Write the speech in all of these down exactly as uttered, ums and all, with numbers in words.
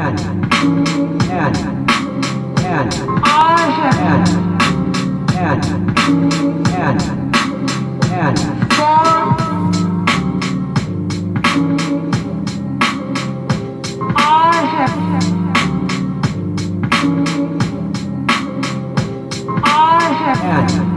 and and and I have and and and for I have I have and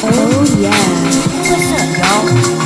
Oh yeah. What's up, y'all?